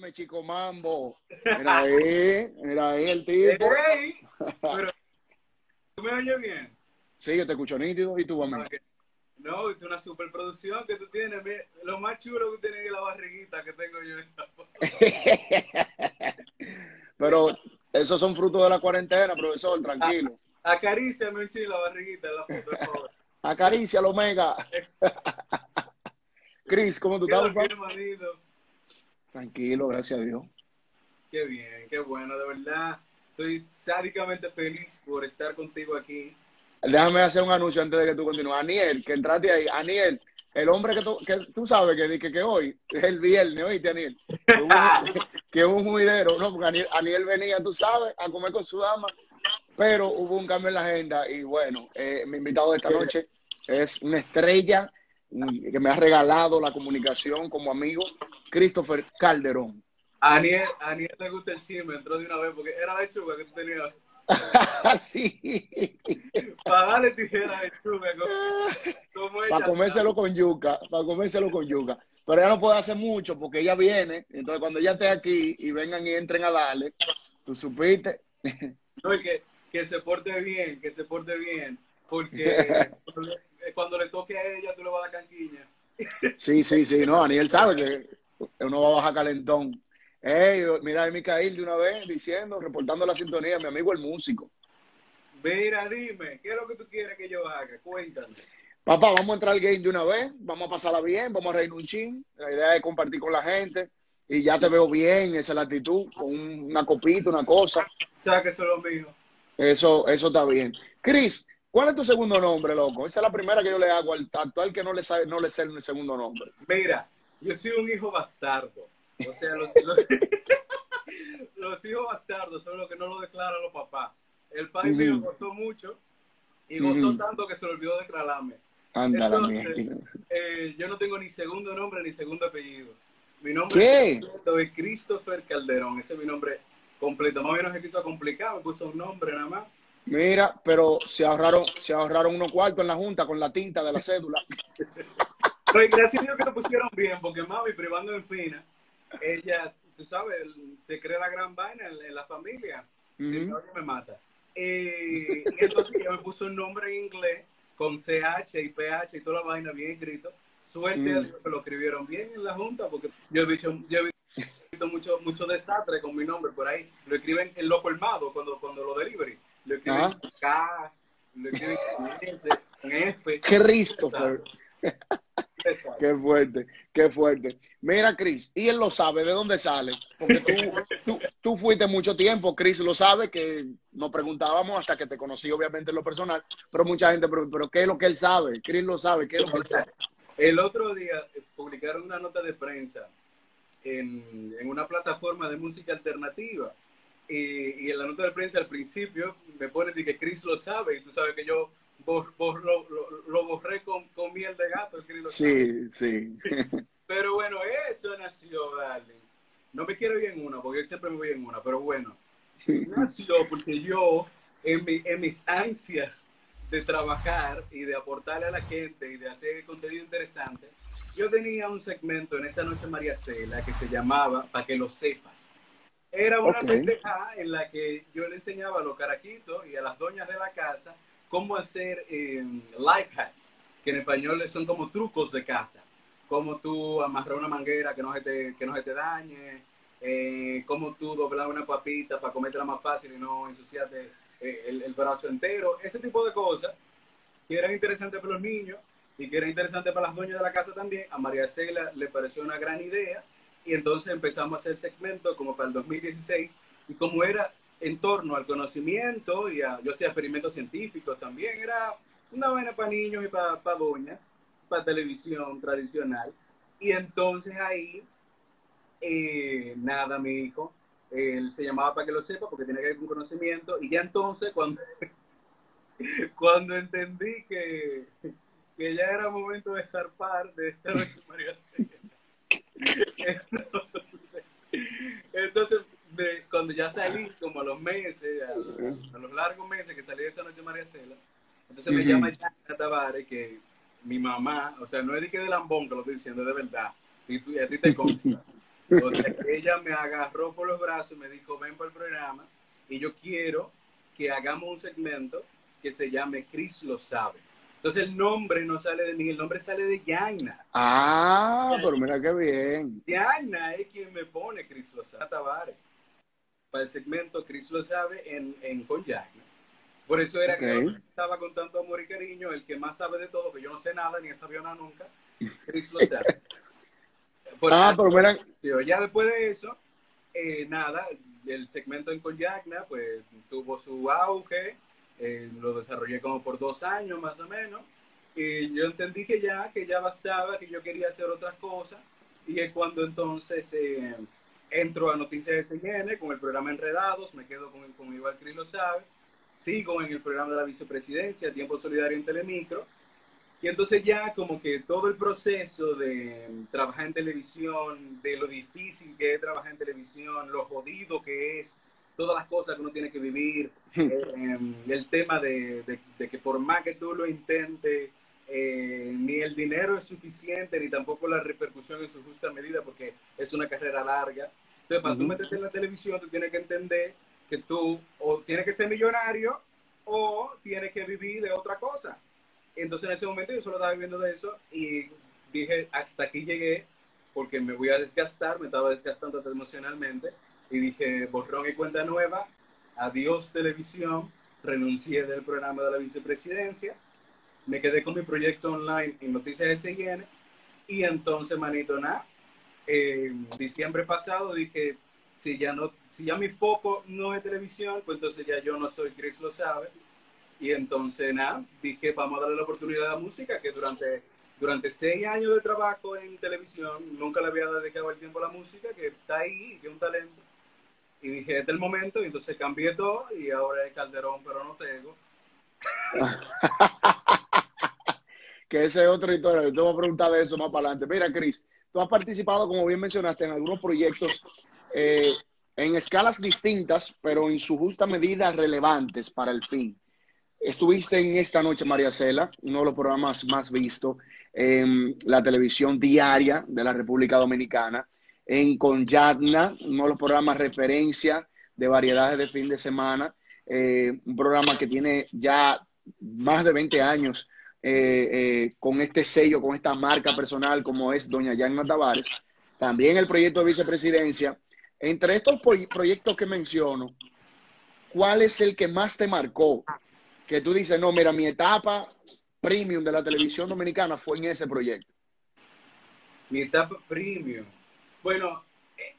Óyeme, Chico Mambo. Era ahí el tipo. Pero, ¿tú me oyes bien? Sí, yo te escucho nítido. ¿Y tú, amigo? No, es una superproducción que tú tienes. Mira, lo más chulo que tienes es la barriguita que tengo yo en esa foto. Pero esos son frutos de la cuarentena, profesor, tranquilo. Acaríciame un chilo la barriguita en la foto, por favor. Acaricia, Omega. Chris, ¿cómo tú estás? Tranquilo, gracias a Dios. Qué bien, qué bueno, de verdad. Estoy sádicamente feliz por estar contigo aquí. Déjame hacer un anuncio antes de que tú continúes. Aniel, que entraste ahí. Aniel, el hombre que tú sabes que hoy es el viernes, ¿oíste, Aniel? Que hubo un juidero. No, porque Aniel venía, tú sabes, a comer con su dama. Pero hubo un cambio en la agenda. Y bueno, mi invitado de esta noche es una estrella que me ha regalado la comunicación como amigo, Christopher Calderón. A Aniel le gusta el chisme, entró de una vez, porque era la lechuga que tú tenías. Sí. Para darle tijera de chuga, para comérselo con yuca, pero ella no puede hacer mucho porque ella viene, entonces cuando ella esté aquí y vengan y entren a darle, tú supiste. No, y que se porte bien, porque cuando le toque a ella tú le vas a dar canquiña. Sí, no, Aniel sabe que uno va a bajar calentón. Hey, mira a Micael de una vez diciendo, reportando la sintonía, mi amigo el músico. Mira, dime, ¿qué es lo que tú quieres que yo haga? Cuéntame. Papá, vamos a entrar al game de una vez, vamos a pasarla bien, vamos a reír un chin. La idea es compartir con la gente y ya te veo bien, esa es la actitud, con una copita, una cosa. Saca eso, lo mío. Eso está bien. Chris, ¿cuál es tu segundo nombre, loco? Esa es la primera que yo le hago al actual que no le sé el segundo nombre. Mira, yo soy un hijo bastardo. O sea, los hijos bastardos son los que no lo declaran los papás. El padre mío gozó mucho y gozó tanto que se le olvidó declararme. Entonces, yo no tengo ni segundo nombre ni segundo apellido. Mi nombre es Christopher Calderón. Ese es mi nombre completo. Más bien no se quiso complicar, me puso un nombre nada más. Mira, pero se ahorraron unos cuartos en la junta con la tinta de la cédula. Pero gracias a Dios que lo pusieron bien, porque mami, privando en fina, ella, tú sabes, se cree la gran vaina en la familia. Si no, me mata. Y entonces ella me puso un nombre en inglés con CH y PH y toda la vaina bien escrito. Suerte a Dios que lo escribieron bien en la junta, porque yo he visto mucho desastre con mi nombre por ahí. Lo escriben en lo colmado cuando lo delivery. Lo escriben con K, lo escriben con F. Christopher. Exacto. Qué fuerte. Mira, Chris, y él lo sabe, ¿de dónde sale? Porque tú fuiste mucho tiempo, Chris lo sabe, que nos preguntábamos hasta que te conocí, obviamente, en lo personal, pero mucha gente pregunta, ¿pero qué es lo que él sabe? Chris lo sabe, ¿qué es lo que él sabe? El otro día publicaron una nota de prensa en una plataforma de música alternativa, y en la nota de prensa al principio me ponen que Chris lo sabe, y tú sabes que yo... Lo borré con miel de gato. Sí. Pero bueno, eso nació, darling. No me quiero ir en una, porque yo siempre me voy en una, pero bueno. Nació porque yo, en mis ansias de trabajar y de aportarle a la gente y de hacer contenido interesante, yo tenía un segmento en Esta Noche María Cela que se llamaba Para que lo sepas. Era una pendeja en la que yo le enseñaba a los caraquitos y a las doñas de la casa cómo hacer life hacks, que en español son como trucos de casa. Cómo tú amarrar una manguera que no se te dañe, cómo tú doblar una papita para comértela más fácil y no ensuciarte el brazo entero. Ese tipo de cosas que eran interesantes para los niños y que eran interesantes para las dueñas de la casa también. A María Cela le pareció una gran idea y entonces empezamos a hacer segmentos como para el 2016 y como era... en torno al conocimiento, yo hacía experimentos científicos también, era una vaina para niños y para doñas, para televisión tradicional. Y entonces ahí, nada, mi hijo, él se llamaba Para que lo sepa, porque tiene que ver con conocimiento. Y ya entonces, cuando entendí que ya era momento de zarpar de esta noche María Cela, entonces cuando ya salí, como a los meses, a los largos meses que salí de Esta Noche María Cela, entonces me llama Yagna Tavares, que mi mamá, o sea, no es de que de lambón que lo estoy diciendo, de verdad, y a ti te consta. O sea, que ella me agarró por los brazos y me dijo, ven para el programa y yo quiero que hagamos un segmento que se llame Chris lo sabe. Entonces el nombre no sale de mí, el nombre sale de Yagna. Ah, pero mira qué bien. Yagna es quien me pone Chris lo sabe, Tavares, para el segmento Chris lo sabe en Con Yagna. Por eso era okay. Que estaba con tanto amor y cariño, el que más sabe de todo, que yo no sé nada, ni he sabido nada nunca, Chris lo sabe. Por pero mira. Ya después de eso, nada, el segmento en Con Yagna, pues tuvo su auge, lo desarrollé como por 2 años más o menos, y yo entendí que ya bastaba, que yo quería hacer otras cosas, y es cuando entonces entro a Noticias SGN con el programa Enredados, me quedo con igual Cris lo sabe, sigo en el programa de la vicepresidencia, Tiempo Solidario en Telemicro. Y entonces ya como que todo el proceso de trabajar en televisión, de lo difícil que es trabajar en televisión, lo jodido que es, todas las cosas que uno tiene que vivir, el tema de que por más que tú lo intentes, ni el dinero es suficiente, ni tampoco la repercusión en su justa medida, porque es una carrera larga. Entonces, para tú meterte en la televisión, tú tienes que entender que tú o tienes que ser millonario o tienes que vivir de otra cosa. Entonces en ese momento yo solo estaba viviendo de eso y dije, hasta aquí llegué porque me voy a desgastar, me estaba desgastando emocionalmente y dije, borrón y cuenta nueva, adiós televisión, renuncié del programa de la vicepresidencia, me quedé con mi proyecto online en Noticias SGN y entonces, manito, nada, diciembre pasado dije, si ya mi foco no es televisión, pues entonces ya yo no soy Chris lo sabe. Y entonces, nada, dije, vamos a darle la oportunidad a la música, que durante 6 años de trabajo en televisión, nunca le había dedicado el tiempo a la música, que está ahí, que es un talento. Y dije, este es el momento, y entonces cambié todo, y ahora es Calderón, pero no Tego. Que esa es otra historia, yo te voy a preguntar de eso más para adelante. Mira, Chris, tú has participado, como bien mencionaste, en algunos proyectos en escalas distintas, pero en su justa medida relevantes para el fin. Estuviste en Esta Noche María Cela, uno de los programas más vistos en la televisión diaria de la República Dominicana, en Con Yagna, uno de los programas referencia de variedades de fin de semana, un programa que tiene ya más de 20 años con este sello, con esta marca personal como es doña Yagna Tavares, también el proyecto de vicepresidencia. Entre estos proyectos que menciono, ¿cuál es el que más te marcó? Que tú dices, no, mira, mi etapa premium de la televisión dominicana fue en ese proyecto. Mi etapa premium. Bueno,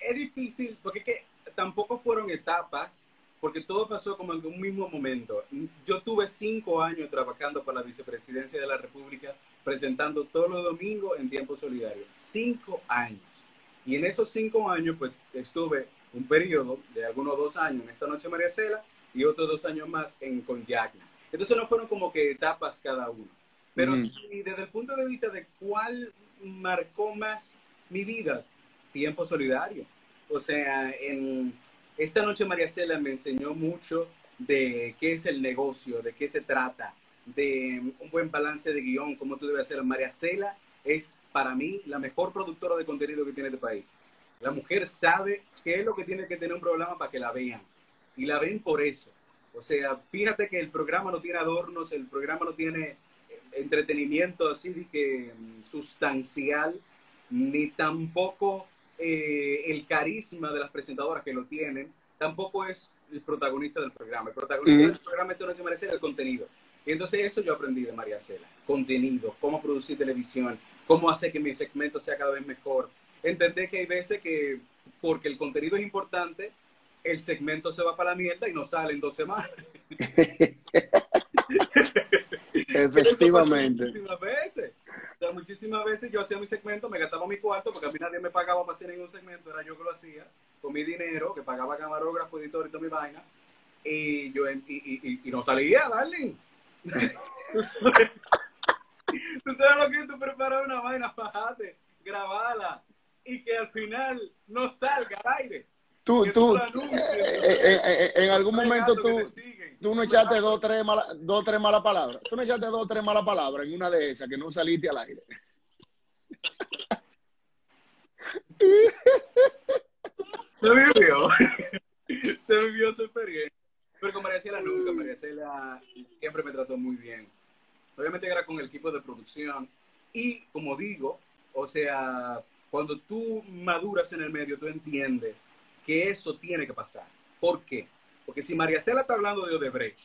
es difícil, porque es que tampoco fueron etapas, porque todo pasó como en un mismo momento. Yo tuve 5 años trabajando para la vicepresidencia de la República, presentando todos los domingos en Tiempo Solidario. 5 años. Y en esos 5 años, pues, estuve un periodo de algunos 2 años en Esta Noche María Cela y otros 2 años más en Con Yagna. Entonces no fueron como que etapas cada uno. Pero sí, desde el punto de vista de cuál marcó más mi vida, Tiempo Solidario. O sea, en Esta Noche María Cela me enseñó mucho de qué es el negocio, de qué se trata, de un buen balance de guión, cómo tú debes hacer. María Cela es, para mí, la mejor productora de contenido que tiene este país. La mujer sabe qué es lo que tiene que tener un programa para que la vean. Y la ven por eso. O sea, fíjate que el programa no tiene adornos, el programa no tiene entretenimiento así de que sustancial, ni tampoco el carisma de las presentadoras que lo tienen, tampoco es el protagonista del programa. El protagonista del programa Esta Noche María Cela es el contenido. Y entonces eso yo aprendí de María Cela. Contenido, cómo producir televisión, cómo hacer que mi segmento sea cada vez mejor. Entendé que hay veces que, porque el contenido es importante, el segmento se va para la mierda y no sale en 2 semanas. Efectivamente. Muchísimas veces. O sea, muchísimas veces yo hacía mi segmento, me gastaba mi cuarto, porque a mí nadie me pagaba para hacer ningún segmento, era yo que lo hacía, con mi dinero, que pagaba camarógrafo, editor y toda mi vaina, y yo y no salía, darling. Tú sabes lo que tú preparas una vaina, fajate, grabala, y que al final no salga al aire. En algún momento tú no echaste dos o tres malas palabras. Tú no echaste 2 o 3 malas palabras en una de esas que no saliste al aire. Se vivió su experiencia. Pero con María Cela nunca. María Cela siempre me trató muy bien. Obviamente era con el equipo de producción. Y como digo, o sea, cuando tú maduras en el medio, tú entiendes que eso tiene que pasar. ¿Por qué? Porque si María Cela está hablando de Odebrecht,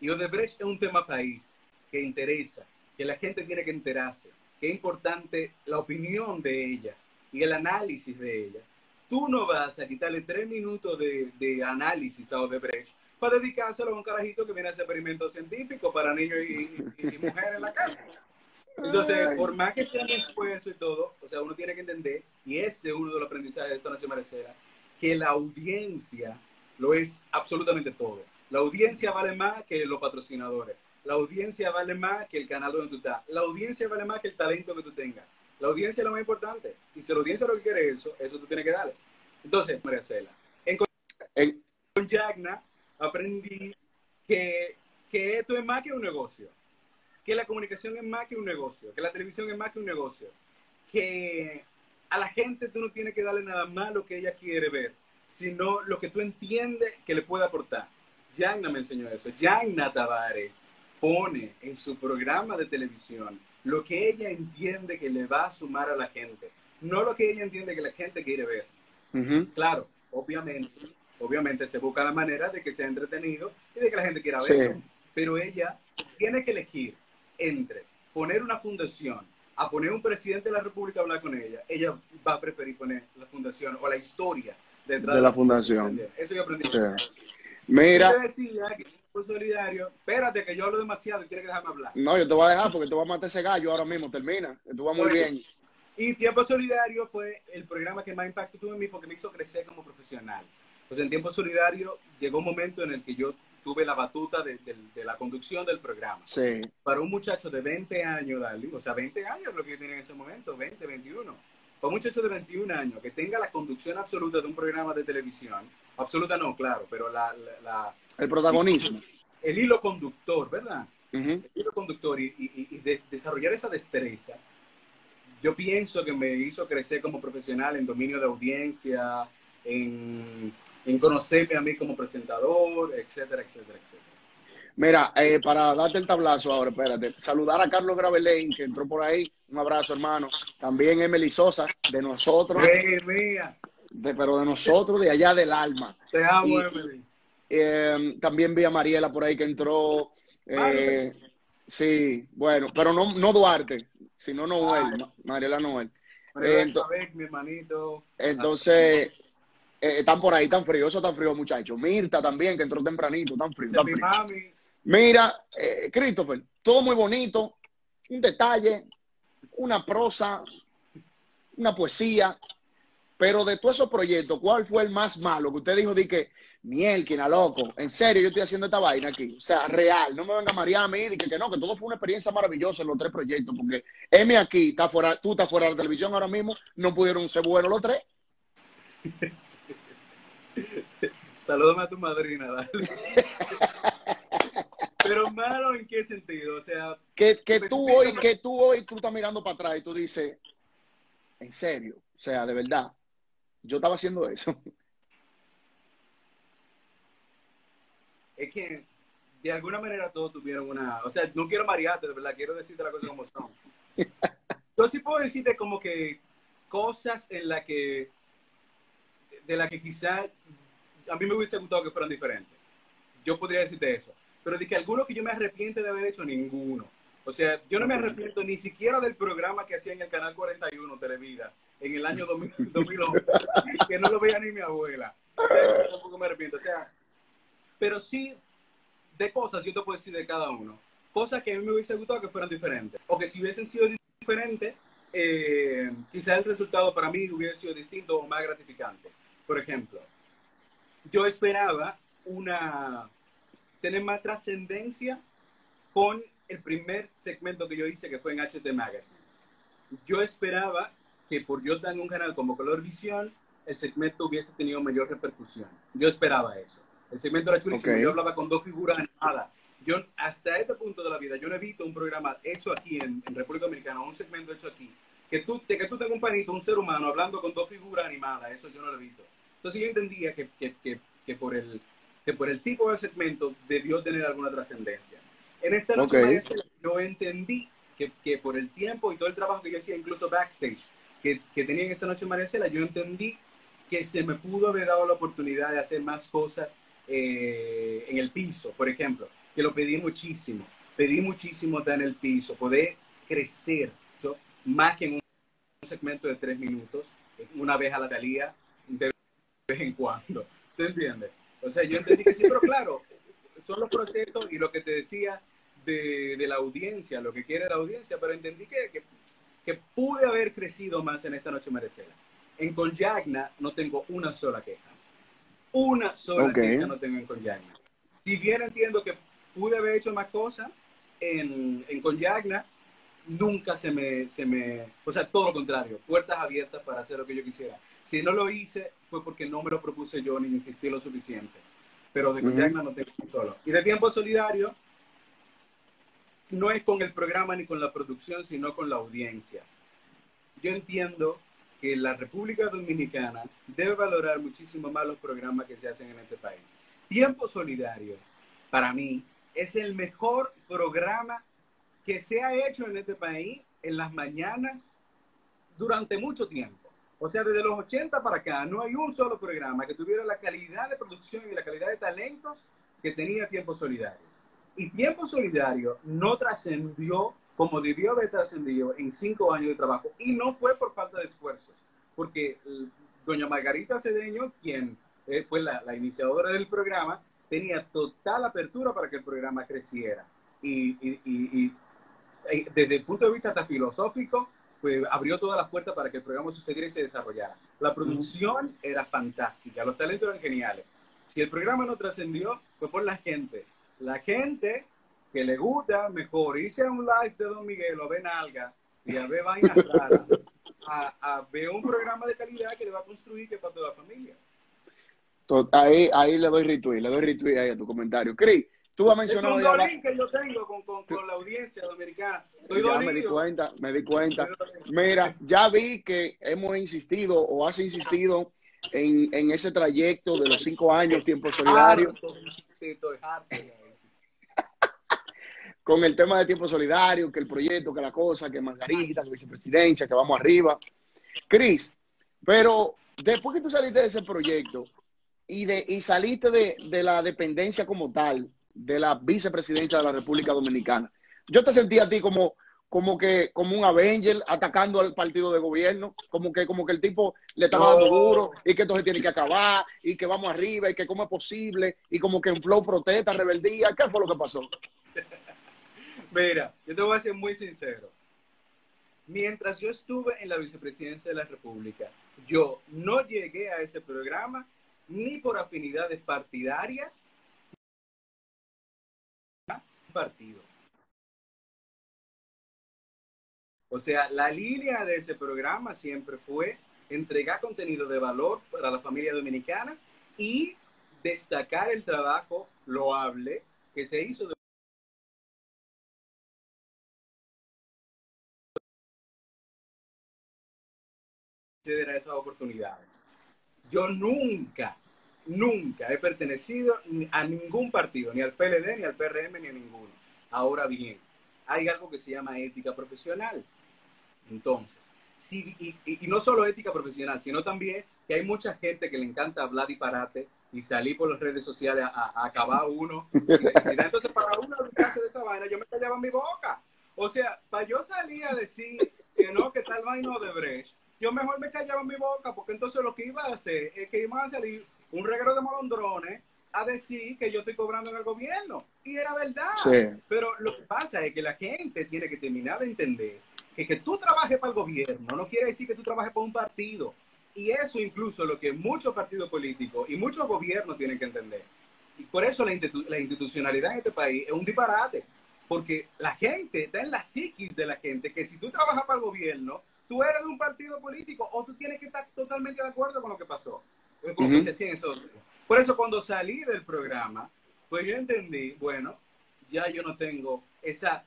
y Odebrecht es un tema país que interesa, que la gente tiene que enterarse, que es importante la opinión de ellas y el análisis de ellas, tú no vas a quitarle 3 minutos de análisis a Odebrecht para dedicárselo a un carajito que viene a hacer experimentos científicos para niños y mujeres en la casa. Entonces, por más que sea un esfuerzo y todo, o sea, uno tiene que entender, y ese es uno de los aprendizajes de Esta Noche María Cela, que la audiencia lo es absolutamente todo. La audiencia vale más que los patrocinadores. La audiencia vale más que el canal donde tú estás. La audiencia vale más que el talento que tú tengas. La audiencia es lo más importante. Y si la audiencia lo que quiere es eso, eso tú tienes que darle. Entonces, María Cela, con Yagna aprendí que esto es más que un negocio. Que la comunicación es más que un negocio. Que la televisión es más que un negocio. Que a la gente tú no tienes que darle nada más lo que ella quiere ver, sino lo que tú entiendes que le puede aportar. Yagna me enseñó eso. Yagna Tavares pone en su programa de televisión lo que ella entiende que le va a sumar a la gente, no lo que ella entiende que la gente quiere ver. Claro, obviamente se busca la manera de que sea entretenido y de que la gente quiera verlo, pero ella tiene que elegir entre poner una fundación a poner un presidente de la República a hablar con ella. Ella va a preferir poner la fundación o la historia detrás de la fundación. Eso yo aprendí. Mira, yo decía que Tiempo Solidario, espérate que yo hablo demasiado y tienes que dejarme hablar. No, yo te voy a dejar porque tú vas a matar ese gallo ahora mismo, termina, tú vas muy bien. Y Tiempo Solidario fue el programa que más impacto tuvo en mí porque me hizo crecer como profesional. Pues en Tiempo Solidario llegó un momento en el que yo tuve la batuta de la conducción del programa. Sí. Para un muchacho de 20 años, Dali, o sea, 20 años lo que yo tenía en ese momento, 20, 21. Para un muchacho de 21 años que tenga la conducción absoluta de un programa de televisión, absoluta no, claro, pero el protagonismo. El hilo conductor, ¿verdad? El hilo conductor y desarrollar esa destreza, yo pienso que me hizo crecer como profesional en dominio de audiencia, en conocerme a mí como presentador, etcétera, etcétera, etcétera. Mira, para darte el tablazo ahora, espérate, saludar a Carlos Gravelain, que entró por ahí, un abrazo, hermano. También Emily Sosa, de nosotros. Pero de nosotros, de allá del alma. Te amo, Emily. También vi a Mariela por ahí que entró. Sí, bueno, pero no Duarte, sino Noel, Mariela Noel. Mi hermanito. Entonces, están por ahí, tan frío, eso tan frío, muchachos. Mirta también, que entró tempranito, tan frío. Tan frío. Mira, Christopher, todo muy bonito, un detalle, una prosa, una poesía, pero de todos esos proyectos, ¿cuál fue el más malo? Que usted dijo, mielquina, loco, en serio, yo estoy haciendo esta vaina aquí. O sea, real, no me venga María a mí y que no, que todo fue una experiencia maravillosa en los 3 proyectos, porque M aquí, está fuera, tú estás fuera de la televisión ahora mismo, no pudieron ser buenos los 3. Salúdame a tu madrina, dale. Pero malo, ¿en qué sentido? O sea, que tú hoy estás mirando para atrás y tú dices, en serio, o sea, de verdad, yo estaba haciendo eso. Es que de alguna manera todos tuvieron una... O sea, no quiero marearte, de verdad, quiero decirte las cosas como son. Yo sí puedo decirte como que cosas en las que... de las que quizás a mí me hubiese gustado que fueran diferentes. Yo podría decirte eso. Pero de que alguno que yo me arrepiente de haber hecho, ninguno. O sea, yo no me arrepiento ni siquiera del programa que hacía en el Canal 41 Televida en el año 2011, que no lo veía ni mi abuela. Pero tampoco me arrepiento. O sea... Pero sí, de cosas, yo te puedo decir de cada uno. Cosas que a mí me hubiese gustado que fueran diferentes. O que si hubiesen sido diferentes, quizás el resultado para mí hubiera sido distinto o más gratificante. Por ejemplo, yo esperaba tener más trascendencia con el primer segmento que yo hice, que fue en HT Magazine. Yo esperaba que por yo estar en un canal como Color Vision, el segmento hubiese tenido mayor repercusión. Yo esperaba eso. El segmento era chulísimo, yo hablaba con 2 figuras animadas. Yo, hasta este punto de la vida, yo no he visto un programa hecho aquí en República Dominicana, un segmento hecho aquí, que tú tengas un panito, un ser humano, hablando con dos figuras animadas, eso yo no lo he visto. Entonces yo entendía que por el tipo de segmento debió tener alguna trascendencia. En esta noche María Cela, yo entendí que por el tiempo y todo el trabajo que yo hacía, incluso backstage, que tenía en esta noche María Cela, yo entendí que se me pudo haber dado la oportunidad de hacer más cosas en el piso, por ejemplo, que lo pedí muchísimo estar en el piso, poder crecer, ¿so? Más que en un segmento de 3 minutos, una vez a la salida, de vez en cuando, ¿te entiendes? O sea, yo entendí que sí, pero claro, son los procesos y lo que te decía de la audiencia, lo que quiere la audiencia, pero entendí que pude haber crecido más en esta noche María Cela. En Con Yagna no tengo una sola queja. Una sola queja no tengo en Con Yagna. Si bien entiendo que pude haber hecho más cosas en Con Yagna, nunca se me... O sea, todo lo contrario. Puertas abiertas para hacer lo que yo quisiera. Si no lo hice, fue porque no me lo propuse yo ni insistí lo suficiente. Pero de Con Yagna no tengo un solo. Y de Tiempo Solidario, no es con el programa ni con la producción, sino con la audiencia. Yo entiendo que la República Dominicana debe valorar muchísimo más los programas que se hacen en este país. Tiempo Solidario, para mí, es el mejor programa que se ha hecho en este país en las mañanas durante mucho tiempo. O sea, desde los 80 para acá, no hay un solo programa que tuviera la calidad de producción y la calidad de talentos que tenía Tiempo Solidario. Y Tiempo Solidario no trascendió como debió haber trascendido en 5 años de trabajo. Y no fue por falta de esfuerzos, porque doña Margarita Cedeño, quien fue la iniciadora del programa, tenía total apertura para que el programa creciera. Y desde el punto de vista hasta filosófico, pues abrió todas las puertas para que el programa sucediera y se desarrollara. La producción era fantástica, los talentos eran geniales. Si el programa no trascendió, fue por la gente. La gente que le gusta, mejor irse a un live de Don Miguel o a ver nalga y a ver vainas raras, a ver un programa de calidad que le va a construir que para toda la familia. Ahí le doy retweet ahí a tu comentario. Cris, tú has mencionado... Es un dolín que yo tengo con la audiencia dominicana. Me di cuenta. Mira, ya vi que hemos insistido o has insistido en ese trayecto de los 5 años, Tiempo Solidario. Estoy harto. Con el tema de Tiempo Solidario, que el proyecto, que la cosa, que Margarita, que vicepresidencia, que vamos arriba. Cris, pero después que tú saliste de ese proyecto y saliste de la dependencia como tal, de la vicepresidencia de la República Dominicana, yo te sentí a ti como un Avenger atacando al partido de gobierno, como que el tipo le estaba dando duro y que esto se tiene que acabar y que vamos arriba y que cómo es posible y como que en flow protesta, rebeldía. ¿Qué fue lo que pasó? Mira, yo te voy a ser muy sincero. Mientras yo estuve en la vicepresidencia de la República, yo no llegué a ese programa ni por afinidades partidarias, ni partido. O sea, la línea de ese programa siempre fue entregar contenido de valor para la familia dominicana y destacar el trabajo loable que se hizo de a esas oportunidades. Yo nunca he pertenecido a ningún partido, ni al PLD, ni al PRM, ni a ninguno. Ahora bien, hay algo que se llama ética profesional. Entonces, sí, y no solo ética profesional, sino también que hay mucha gente que le encanta hablar disparate y salir por las redes sociales a acabar uno. Entonces, para uno hablarse de esa vaina, yo me callaba en mi boca. O sea, para yo salir a decir que no, que tal vaina Odebrecht, yo mejor me callaba en mi boca, porque entonces lo que iba a hacer es que iban a salir un reguero de molondrones a decir que yo estoy cobrando en el gobierno. Y era verdad. Sí. Pero lo que pasa es que la gente tiene que terminar de entender que tú trabajes para el gobierno no quiere decir que tú trabajes para un partido. Y eso incluso es lo que muchos partidos políticos y muchos gobiernos tienen que entender. Y por eso la institucionalidad en este país es un disparate. Porque la gente, está en la psiquis de la gente, que si tú trabajas para el gobierno, tú eres de un partido político o tú tienes que estar totalmente de acuerdo con lo que pasó. Con que se hacían esos. Por eso cuando salí del programa, pues yo entendí, bueno, ya yo no tengo esa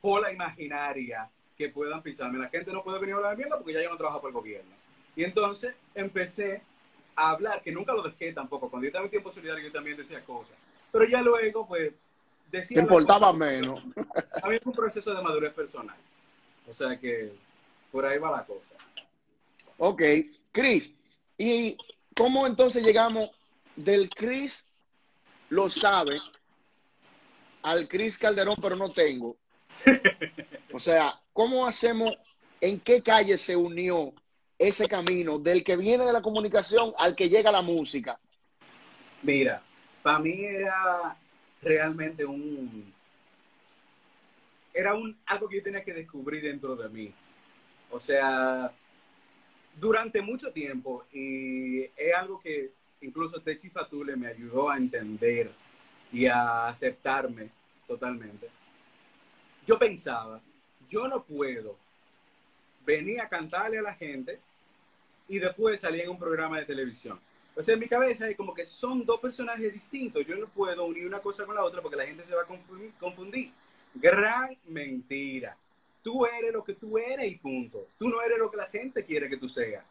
cola imaginaria que puedan pisarme. La gente no puede venir a hablar de mierda porque ya yo no trabajo para el gobierno. Y entonces empecé a hablar, que nunca lo dejé tampoco. Cuando yo estaba en Tiempo Solidario yo también decía cosas. Pero ya luego, pues, decía... Te importaba menos. Había un proceso de madurez personal. O sea que por ahí va la cosa. Ok. Chris, ¿y cómo entonces llegamos del Chris lo sabe al Chris Calderón, pero no tengo? O sea, ¿cómo hacemos? ¿En qué calle se unió ese camino del que viene de la comunicación al que llega la música? Mira, para mí era realmente algo que yo tenía que descubrir dentro de mí. O sea, durante mucho tiempo, y es algo que incluso Techi Fatule me ayudó a entender y a aceptarme totalmente. Yo pensaba, yo no puedo venir a cantarle a la gente y después salir en un programa de televisión. O sea, en mi cabeza es como que son dos personajes distintos. Yo no puedo unir una cosa con la otra porque la gente se va a confundir. Gran mentira. Tú eres lo que tú eres y punto. Tú no eres lo que la gente quiere que tú seas.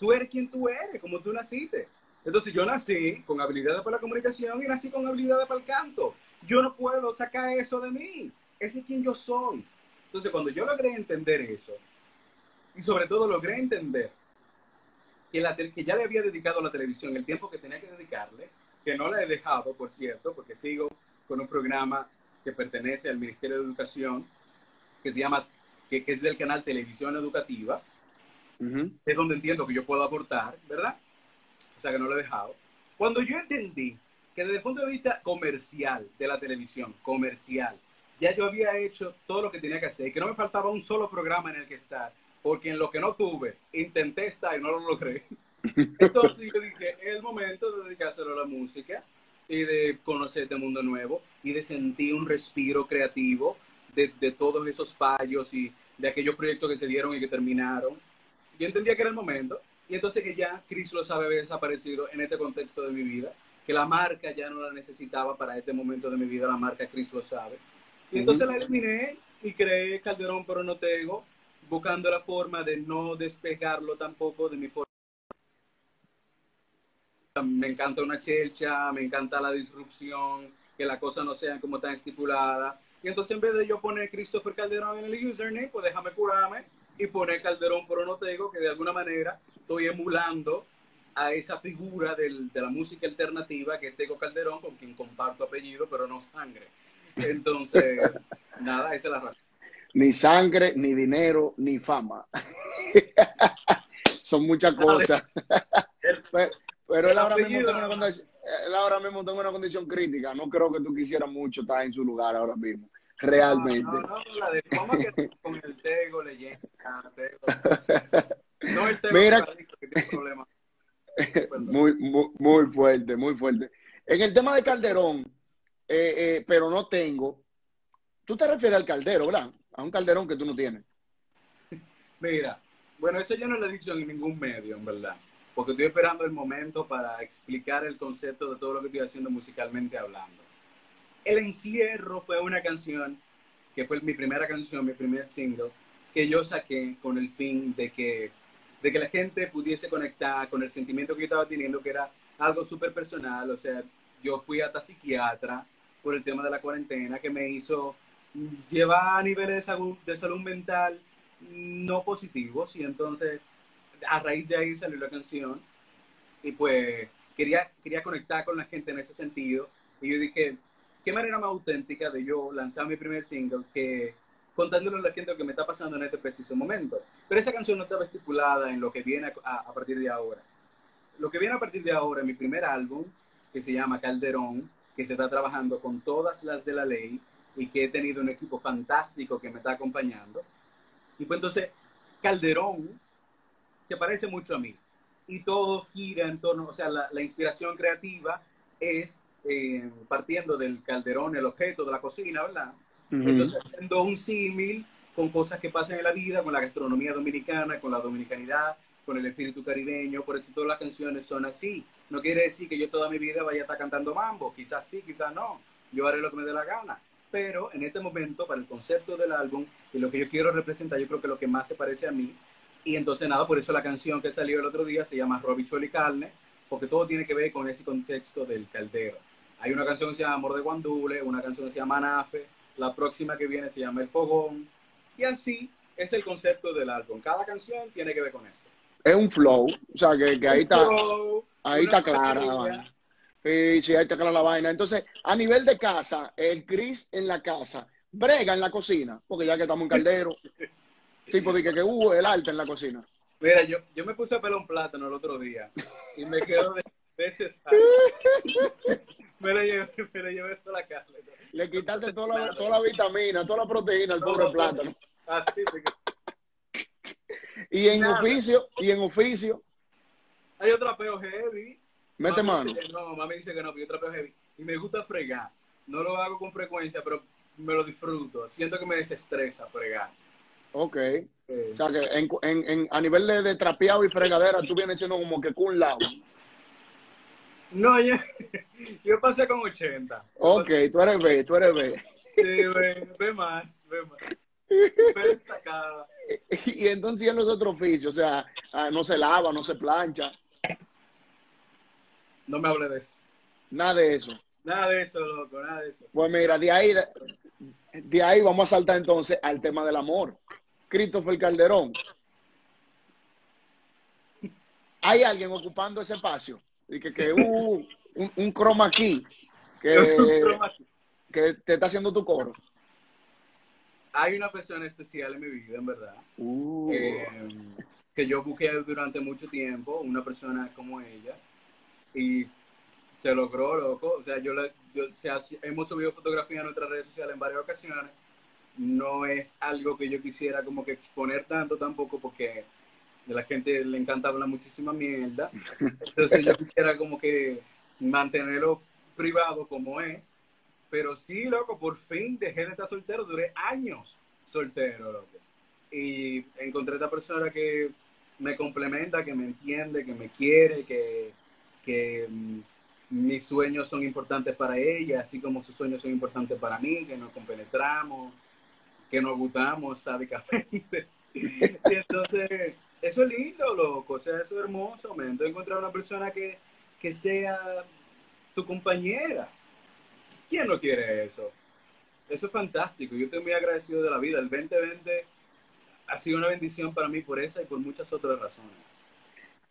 Tú eres quien tú eres, como tú naciste. Entonces yo nací con habilidades para la comunicación y nací con habilidades para el canto. Yo no puedo sacar eso de mí. Ese es quien yo soy. Entonces cuando yo logré entender eso, y sobre todo logré entender que ya le había dedicado a la televisión el tiempo que tenía que dedicarle, que no la he dejado, por cierto, porque sigo con un programa que pertenece al Ministerio de Educación, que se llama, que es del canal Televisión Educativa, es donde entiendo que yo puedo aportar, ¿verdad? O sea que no lo he dejado. Cuando yo entendí que desde el punto de vista comercial de la televisión, ya yo había hecho todo lo que tenía que hacer y que no me faltaba un solo programa en el que estar, porque en lo que no tuve, intenté estar y no lo logré. Entonces yo dije, es el momento de dedicárselo a la música y de conocer este mundo nuevo y de sentir un respiro creativo de todos esos fallos y de aquellos proyectos que se dieron y que terminaron. Yo entendía que era el momento y entonces que ya Chris lo sabe haber desaparecido en este contexto de mi vida, que la marca ya no la necesitaba para este momento de mi vida, la marca Chris lo sabe. Y entonces la eliminé y creé Calderón pero no Tego, buscando la forma de no despegarlo tampoco de mi forma. Me encanta una chelcha, me encanta la disrupción, que las cosas no sean como tan estipuladas. Y entonces en vez de yo poner Christopher Calderón en el username, pues déjame curarme y poner Calderón pero no Tego, que de alguna manera estoy emulando a esa figura de la música alternativa que es Tego Calderón, con quien comparto apellido pero no sangre. Entonces, nada, esa es la razón. Ni sangre, ni dinero, ni fama. Son muchas cosas. Pero él ahora mismo tiene una condición crítica. No creo que tú quisieras mucho estar en su lugar ahora mismo. Realmente. No, la de fama que con el Tego leyenda. No el Tego. Mira, que tiene problemas. Muy fuerte, muy fuerte. En el tema de Calderón, pero no Tego. Tú te refieres al caldero, ¿verdad? A un Calderón que tú no tienes. Mira, bueno, eso yo no lo he dicho en ningún medio, en verdad. Porque estoy esperando el momento para explicar el concepto de todo lo que estoy haciendo musicalmente hablando. El Encierro fue una canción, que fue mi primera canción, mi primer single, que yo saqué con el fin de que la gente pudiese conectar con el sentimiento que yo estaba teniendo, que era algo súper personal. O sea, yo fui hasta psiquiatra por el tema de la cuarentena, que me hizo llevar a niveles de salud mental no positivos, y entonces a raíz de ahí salió la canción y pues quería conectar con la gente en ese sentido. Y yo dije, qué manera más auténtica de yo lanzar mi primer single que contándole a la gente lo que me está pasando en este preciso momento. Pero esa canción no estaba estipulada en lo que viene a partir de ahora. Lo que viene a partir de ahora es mi primer álbum, que se llama Calderón, que se está trabajando con todas las de la ley y que he tenido un equipo fantástico que me está acompañando. Y pues entonces Calderón se parece mucho a mí y todo gira en torno, o sea, la inspiración creativa es partiendo del calderón, el objeto de la cocina, ¿verdad? Entonces haciendo un símil con cosas que pasan en la vida, con la gastronomía dominicana, con la dominicanidad, con el espíritu caribeño. Por eso todas las canciones son así. No quiere decir que yo toda mi vida vaya a estar cantando mambo, quizás sí, quizás no, yo haré lo que me dé la gana. pero en este momento, para el concepto del álbum y lo que yo quiero representar, yo creo que lo que más se parece a mí, y entonces nada, por eso la canción que salió el otro día se llama Robichuel y Carne, porque todo tiene que ver con ese contexto del caldero. Hay una canción que se llama Amor de Guandule, una canción que se llama Anafe, la próxima que viene se llama El Fogón, y así es el concepto del álbum. Cada canción tiene que ver con eso. Es un flow, o sea, que ahí está, ahí está clara la vaina. Sí, ahí está clara la vaina. Entonces, a nivel de casa, el Chris en la casa, brega en la cocina, porque ya que estamos en caldero, tipo de que hubo el arte en la cocina. Mira, yo me puse a pelar un plátano el otro día y me quedo de veces. Me lo llevé toda la carne. Le quitaste toda la vitamina, toda la proteína al pobre plátano. Así me quedó. Y en oficio. Hay otro trapeo heavy. Mete mano. No, mami dice que no, pero yo trapeo heavy. Y me gusta fregar. No lo hago con frecuencia, pero me lo disfruto. Siento que me desestresa fregar. Ok. O sea que a nivel de trapeado y fregadera, tú vienes siendo como que con un lado. No, yo pasé con 80. Ok, pasé... tú eres B. Sí, ve más. Destacada. Y entonces en los otros oficios, o sea, no se lava, no se plancha. No me hable de eso. Nada de eso, loco, nada de eso. Pues mira, de ahí vamos a saltar entonces al tema del amor. Christopher Calderón. ¿Hay alguien ocupando ese espacio? Y un croma key que te está haciendo tu coro. Hay una persona especial en mi vida, en verdad, que yo busqué durante mucho tiempo, una persona como ella, y se logró, loco. O sea, hemos subido fotografías en nuestras redes sociales en varias ocasiones. No es algo que yo quisiera como que exponer tanto tampoco, porque a la gente le encanta hablar muchísima mierda. Entonces yo quisiera como que mantenerlo privado como es. Pero sí, loco, por fin dejé de estar soltero. Duré años soltero, loco. Y encontré a esta persona que me complementa, que me entiende, que me quiere, que mis sueños son importantes para ella, así como sus sueños son importantes para mí, que nos compenetramos, que nos gustamos sádicamente. Y entonces, eso es lindo, loco. O sea, eso es hermoso, man. Entonces, encontrar una persona que sea tu compañera. ¿Quién no quiere eso? Eso es fantástico. Yo estoy muy agradecido de la vida. El 2020 ha sido una bendición para mí por esa y por muchas otras razones.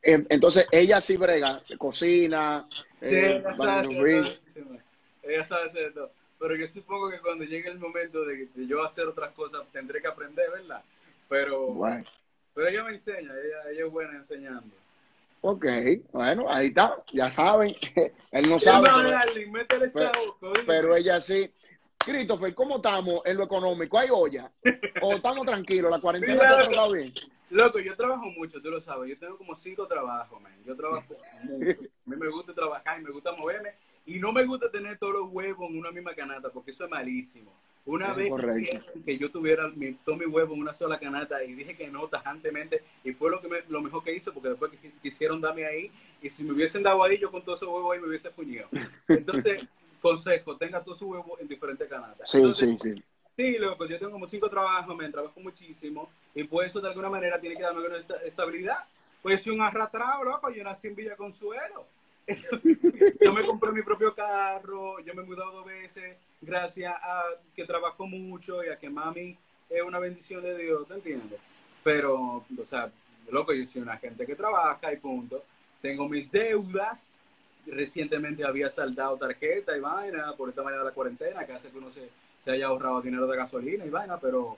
Entonces, ella sí brega, cocina. Sí, ella sabe hacer todo. Pero yo supongo que cuando llegue el momento de yo hacer otras cosas, tendré que aprender, ¿verdad? Pero ella me enseña, ella es buena enseñando. Ok, bueno, ahí está, ya saben, él no sabe, pero ella sí. Christopher, ¿cómo estamos en lo económico? ¿Hay olla? ¿O estamos tranquilos? ¿La cuarentena está bien? Loco, yo trabajo mucho, tú lo sabes, yo tengo como 5 trabajos, man. Yo trabajo mucho, a mí me gusta trabajar y me gusta moverme, y no me gusta tener todos los huevos en una misma canasta, porque eso es malísimo. Una vez que yo tuviera todo mi huevo en una sola canasta y dije que no tajantemente, y fue lo mejor que hice, porque después quisieron darme ahí, y si me hubiesen dado ahí, yo con todos esos huevos ahí me hubiese fuñido. Entonces, consejo, tenga todos sus huevos en diferentes canastas. Sí. Sí, loco, yo tengo como 5 trabajos, me trabajo muchísimo, y por eso de alguna manera tiene que darme una estabilidad. Pues soy un arrastrado, loco, yo nací en Villa Consuelo. Yo me compré mi propio carro, yo me he mudado 2 veces, gracias a que trabajo mucho y a que mami es una bendición de Dios, ¿te entiendes? Pero, o sea, loco, yo soy una gente que trabaja y punto. Tengo mis deudas, recientemente había saldado tarjeta y vaina por esta manera de la cuarentena, que hace que uno se haya ahorrado dinero de gasolina y vaina, pero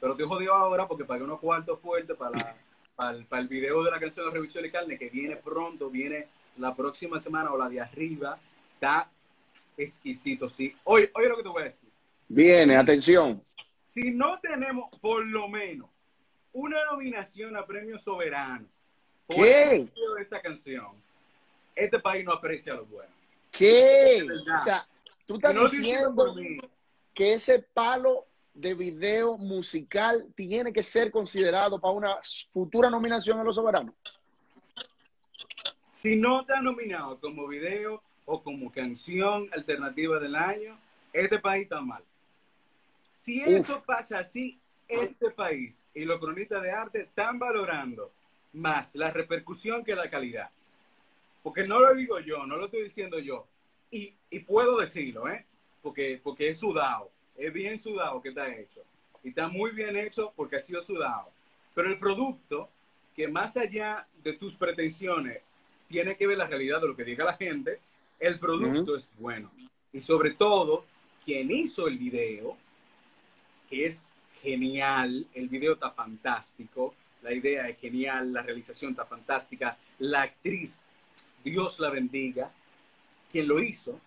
estoy jodido ahora porque pagué unos cuartos fuertes para el video de la canción de Robichuel y Carne, que viene pronto, viene la próxima semana o la de arriba. Está exquisito, sí. Oye lo que te voy a decir. Viene, atención. Si no tenemos, por lo menos, una nominación a Premio Soberano por el video de esa canción, este país no aprecia lo bueno. ¿Qué? O sea, tú estás diciendo que ese palo de video musical tiene que ser considerado para una futura nominación a los Soberanos. Si no está nominado como video o como canción alternativa del año, este país está mal. Si eso pasa así, este país y los cronistas de arte están valorando más la repercusión que la calidad. Porque no lo digo yo, no lo estoy diciendo yo. Y puedo decirlo, ¿eh? Porque es sudado, es bien sudado que está hecho. Y está muy bien hecho porque ha sido sudado. Pero el producto, que más allá de tus pretensiones, tiene que ver la realidad de lo que diga la gente, el producto es bueno. Y sobre todo, quien hizo el video, que es genial, el video está fantástico, la idea es genial, la realización está fantástica, la actriz, Dios la bendiga, quien lo hizo,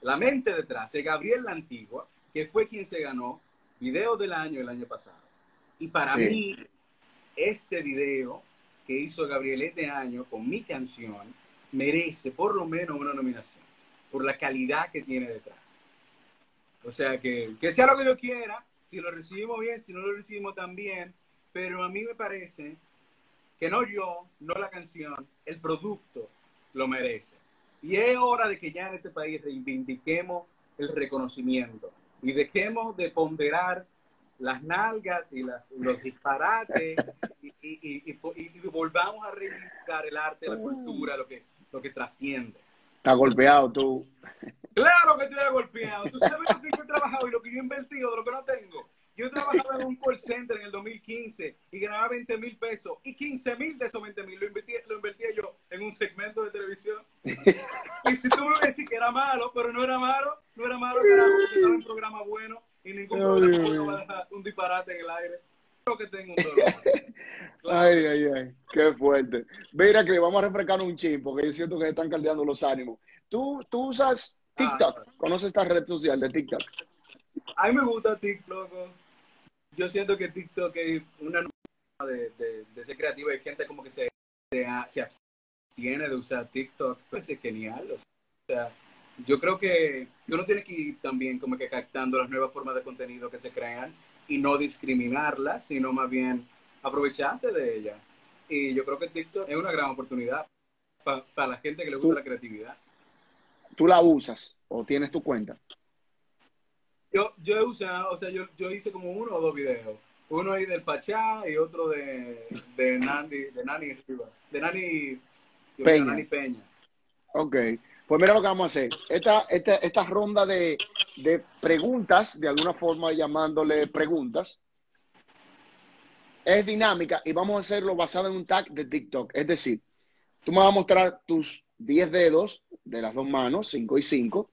la mente detrás es Gabriel la Antigua, que fue quien se ganó video del año el año pasado. Y para mí, este video que hizo Gabriel este año con mi canción merece por lo menos una nominación por la calidad que tiene detrás. O sea, que sea lo que yo quiera, si lo recibimos bien, si no lo recibimos tan bien, pero a mí me parece que no yo, no la canción, el producto lo merece. Y es hora de que ya en este país reivindiquemos el reconocimiento y dejemos de ponderar las nalgas y los disparates y volvamos a reivindicar el arte, la cultura, lo que trasciende. ¿Estás golpeado tú? Claro que estoy golpeado. Tú sabes lo que yo he trabajado y lo que yo he invertido de lo que no tengo. Yo he trabajado en un call center en el 2015 y ganaba 20,000 pesos y 15,000 de esos 20,000 lo invertía yo en un segmento de televisión. Y si tú me decís que era malo, pero no era malo, carajo, porque era un programa bueno. Y ningún problema no va a dejar un disparate en el aire. Creo que tengo un dolor. Claro. Ay, ay, ay. Qué fuerte. Mira que vamos a refrescar un chin, porque yo siento que se están caldeando los ánimos. ¿Tú usas TikTok? ¿Conoces esta red social de TikTok? A mí me gusta TikTok. Yo siento que TikTok es una forma de ser creativa. Hay gente como que se abstiene de usar TikTok. Pues es genial. O sea, yo creo que uno tiene que ir también como que captando las nuevas formas de contenido que se crean y no discriminarlas, sino más bien aprovecharse de ellas. Y yo creo que TikTok es una gran oportunidad para la gente que le gusta la creatividad. ¿Tú la usas o tienes tu cuenta? Yo he usado, o sea, yo hice como 1 o 2 videos. Uno ahí del Pachá y otro de Nani Peña. Ok. Pues mira lo que vamos a hacer. Esta ronda de preguntas, de alguna forma llamándole preguntas, es dinámica y vamos a hacerlo basado en un tag de TikTok. Es decir, tú me vas a mostrar tus 10 dedos de las 2 manos, 5 y 5.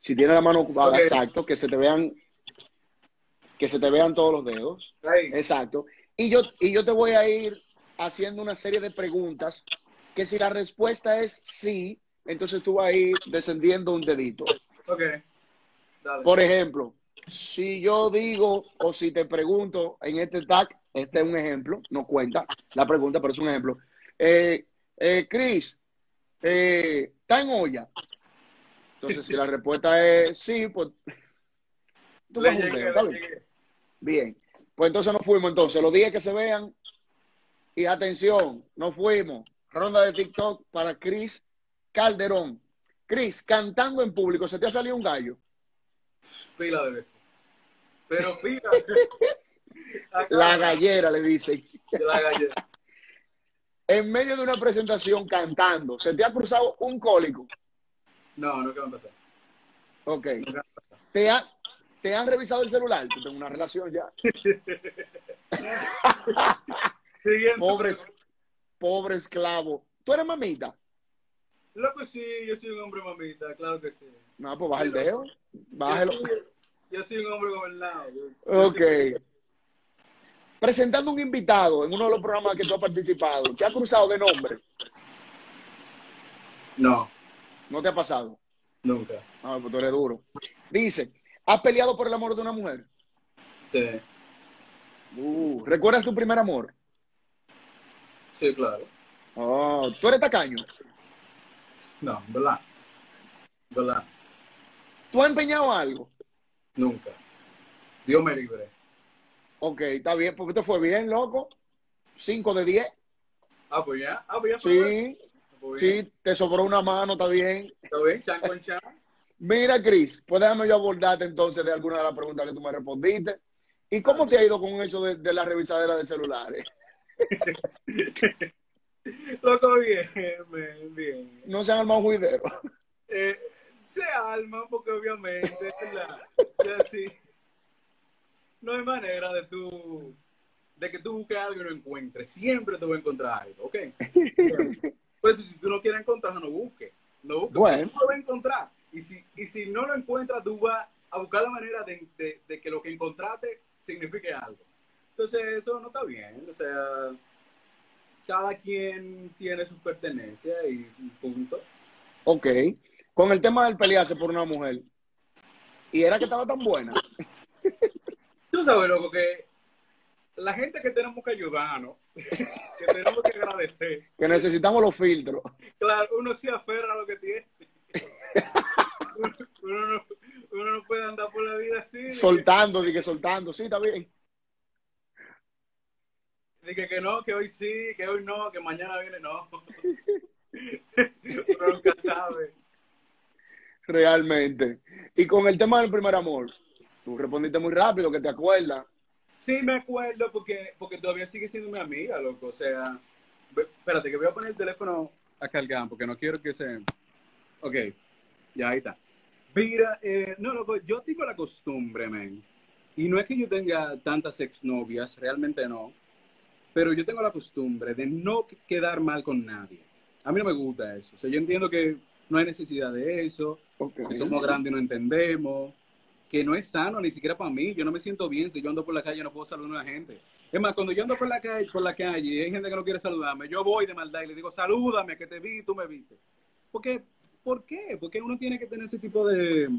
Si tienes la mano ocupada, exacto, que se te vean todos los dedos. Ahí. Exacto. Y yo te voy a ir haciendo una serie de preguntas que si la respuesta es sí, entonces tú vas a ir descendiendo un dedito. Ok. Dale. Por ejemplo, si yo digo o si te pregunto en este tag, este es un ejemplo, no cuenta la pregunta, pero es un ejemplo. Chris, ¿está en olla? Entonces, si la respuesta es sí, pues... Tú le llegué, le llegué. Bien. Pues entonces nos fuimos. Entonces, los 10 que se vean. Y atención, nos fuimos. Ronda de TikTok para Chris Calderón. Chris, cantando en público, ¿se te ha salido un gallo? Pila de veces. Pero pila. La gallera, le dicen. La gallera. En medio de una presentación cantando, ¿se te ha cruzado un cólico? No, no, ¿qué va a pasar? Ok. No, ¿Te han revisado el celular? Yo tengo una relación ya. Pobre esclavo. ¿Tú eres mamita? Loco, sí, yo soy un hombre mamita, claro que sí. No, pues baja el dedo. Bájalo. Yo soy un hombre gobernado. Ok. Presentando un invitado en uno de los programas que tú has participado, ¿te ha cruzado de nombre? No. ¿No te ha pasado? Nunca. Ah, pues tú eres duro. Dice, ¿has peleado por el amor de una mujer? Sí. ¿Recuerdas tu primer amor? Sí, claro. Oh, ¿tú eres tacaño? No, ¿verdad? ¿Tú has empeñado algo? Nunca. Dios me libre. Ok, está bien. ¿Por qué te fue bien, loco? 5 de 10. Ah, pues ya. Sí, pues sí, te sobró una mano, está bien. Está bien, chan con chan. Mira, Chris, pues déjame yo abordarte entonces de alguna de las preguntas que tú me respondiste. ¿Y cómo te ha ido con eso de la revisadera de celulares? Loco, bien, bien. ¿No se han armado juideros? Se arman porque obviamente sí. No hay manera de que tú busques algo y lo encuentres. Siempre te voy a encontrar algo, ¿ok? Por eso, si tú no quieres encontrar, no busques. No busques, bueno, tú lo vas a encontrar. Y si no lo encuentras, tú vas a buscar la manera de que lo que encontraste signifique algo. Entonces, eso no está bien. O sea, cada quien tiene sus pertenencias y punto. Ok. Con el tema del pelearse por una mujer. ¿Y era que estaba tan buena? Tú sabes, loco, que la gente que tenemos que ayudarnos, que tenemos que agradecer. Que necesitamos los filtros. Claro, uno se aferra a lo que tiene. Uno no puede andar por la vida así. Soltando, dije, soltando. Sí, está bien. Dije que no, que hoy sí, que hoy no, que mañana viene no. Uno nunca sabe. Realmente. Y con el tema del primer amor, tú respondiste muy rápido, que te acuerdas. Sí, me acuerdo porque todavía sigue siendo mi amiga, loco. O sea, espérate, que voy a poner el teléfono a cargar, porque no quiero que se... Ok, ya ahí está. Mira, no, loco, yo tengo la costumbre, man. Y no es que yo tenga tantas exnovias, realmente no. Pero yo tengo la costumbre de no quedar mal con nadie. A mí no me gusta eso. O sea, yo entiendo que no hay necesidad de eso, okay, que somos grandes y no entendemos, que no es sano ni siquiera para mí. Yo no me siento bien si yo ando por la calle, no puedo saludar a la gente. Es más, cuando yo ando por la calle y hay gente que no quiere saludarme, yo voy de maldad y le digo, salúdame, que te vi, tú me viste. Porque, ¿por qué? Porque uno tiene que tener ese tipo de